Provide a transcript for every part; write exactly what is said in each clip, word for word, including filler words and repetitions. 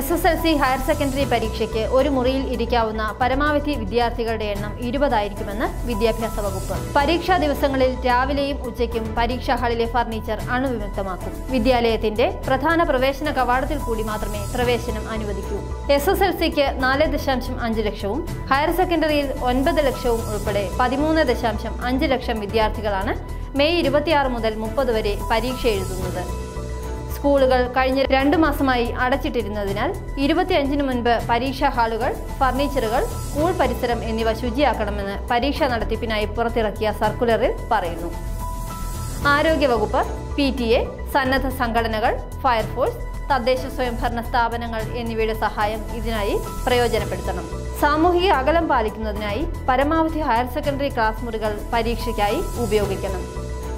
S S L C higher secondary പരീക്ഷയ്ക്ക് ഒരു മുറിയിൽ ഇരിക്കാവുന്ന പരമാവധി വിദ്യാർത്ഥികളുടെ എണ്ണം ഇരുപത് ആയിരിക്കുമെന്ന് വിദ്യാഭ്യാസ വകുപ്പ്. പരീക്ഷാ ദിവസങ്ങളിൽ രാവിലെയും ഉച്ചയ്ക്കും പരീക്ഷാ ഹാളിലെ ഫർണിച്ചർ അണുവിമുക്തമാക്കും. വിദ്യാലയത്തിന്റെ പ്രധാന പ്രവേശന കവാടത്തിൽ കൂടി മാത്രമേ പ്രവേശനം അനുവദിക്കൂ. എസ് എസ് എൽ സിക്ക് നാല് ദശാംശം അഞ്ച് ലക്ഷവും ഹയർ സെക്കൻഡറിയിൽ ഒൻപത് ലക്ഷവും ഉൾപ്പെടെ പതിമൂന്ന് ദശാംശം അഞ്ച് ലക്ഷം വിദ്യാർത്ഥികളാണ് മെയ് ഇരുപത്തിയാറ് മുതൽ മുപ്പത് വരെ പരീക്ഷ എഴുതുന്നത്. സ്കൂളുകൾ കഴിഞ്ഞ രണ്ടു മാസമായി അടച്ചിട്ടിരുന്നതിനാൽ ഇരുപത്തിയഞ്ചിന് മുൻപ് പരീക്ഷാ ഹാളുകൾ, ഫർണിച്ചറുകൾ, സ്കൂൾ പരിസരം എന്നിവ ശുചിയാക്കണമെന്ന് പരീക്ഷാ നടത്തിപ്പിനായി പുറത്തിറക്കിയ സർക്കുലറിൽ പറയുന്നു. ആരോഗ്യവകുപ്പ്, പി ടി എ, സന്നദ്ധ സംഘടനകൾ, ഫയർഫോഴ്സ്, തദ്ദേശ സ്വയംഭരണ സ്ഥാപനങ്ങൾ എന്നിവയുടെ സഹായം ഇതിനായി പ്രയോജനപ്പെടുത്തണം. സാമൂഹിക അകലം പാലിക്കുന്നതിനായി പരമാവധി ഹയർ സെക്കൻഡറി ക്ലാസ് മുറികൾ പരീക്ഷയ്ക്കായി ഉപയോഗിക്കണം.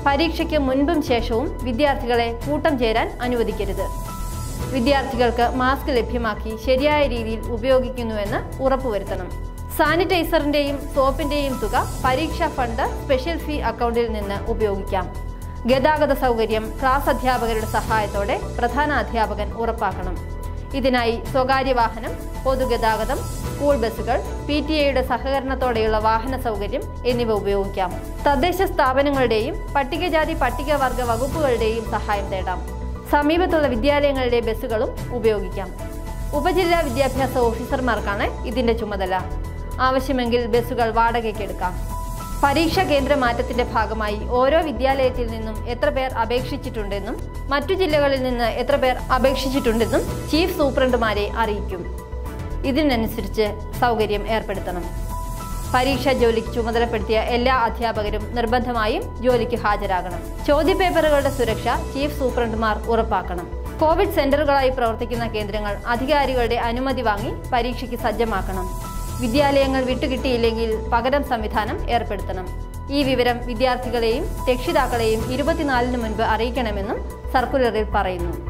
പരീക്ഷയ്ക്ക് മുൻപും ശേഷവും വിദ്യാർത്ഥികളെ കൂട്ടം ചേരാൻ അനുവദിക്കരുത്. വിദ്യാർത്ഥികൾക്ക് മാസ്ക് ലഭ്യമാക്കി ശരിയായ രീതിയിൽ ഉപയോഗിക്കുന്നുവെന്ന് ഉറപ്പുവരുത്തണം. സാനിറ്റൈസറിൻ്റെയും സോപ്പിൻ്റെയും തുക പരീക്ഷാ ഫണ്ട് സ്പെഷ്യൽ ഫീ അക്കൗണ്ടിൽ നിന്ന് ഉപയോഗിക്കാം. ഗതാഗത സൗകര്യം ക്ലാസ് അധ്യാപകരുടെ സഹായത്തോടെ പ്രധാന അധ്യാപകൻ ഉറപ്പാക്കണം. ഇതിനായി സ്വകാര്യ വാഹനം, പൊതുഗതാഗതം, സ്കൂൾ ബസ്സുകൾ, പി ടി എയുടെ സഹകരണത്തോടെയുള്ള വാഹന സൗകര്യം എന്നിവ ഉപയോഗിക്കാം. തദ്ദേശ സ്ഥാപനങ്ങളുടെയും പട്ടികജാതി പട്ടികവർഗ വകുപ്പുകളുടെയും സഹായം തേടാം. സമീപത്തുള്ള വിദ്യാലയങ്ങളിലെ ബസ്സുകളും ഉപയോഗിക്കാം. ഉപജില്ലാ വിദ്യാഭ്യാസ ഓഫീസർമാർക്കാണ് ഇതിന്റെ ചുമതല. ആവശ്യമെങ്കിൽ ബസ്സുകൾ വാടകയ്ക്കെടുക്കാം. പരീക്ഷാ കേന്ദ്ര മാറ്റത്തിന്റെ ഭാഗമായി ഓരോ വിദ്യാലയത്തിൽ നിന്നും എത്ര പേർ അപേക്ഷിച്ചിട്ടുണ്ടെന്നും മറ്റു ജില്ലകളിൽ നിന്ന് എത്ര പേർ അപേക്ഷിച്ചിട്ടുണ്ടെന്നും ചീഫ് സൂപ്രണ്ടുമാരെ അറിയിക്കും. ഇതിനനുസരിച്ച് സൗകര്യം ഏർപ്പെടുത്തണം. പരീക്ഷാ ജോലിക്ക് ചുമതലപ്പെടുത്തിയ എല്ലാ അധ്യാപകരും നിർബന്ധമായും ജോലിക്ക് ഹാജരാകണം. ചോദ്യപേപ്പറുകളുടെ സുരക്ഷ ചീഫ് സൂപ്രണ്ടുമാർ ഉറപ്പാക്കണം. കോവിഡ് സെന്ററുകളായി പ്രവർത്തിക്കുന്ന കേന്ദ്രങ്ങൾ അധികാരികളുടെ അനുമതി വാങ്ങി പരീക്ഷയ്ക്ക് സജ്ജമാക്കണം. വിദ്യാലയങ്ങൾ വിട്ടുകിട്ടിയില്ലെങ്കിൽ പകരം സംവിധാനം ഏർപ്പെടുത്തണം. ഈ വിവരം വിദ്യാർത്ഥികളെയും രക്ഷിതാക്കളെയും ഇരുപത്തിനാലിന് മുൻപ് അറിയിക്കണമെന്നും സർക്കുലറിൽ പറയുന്നു.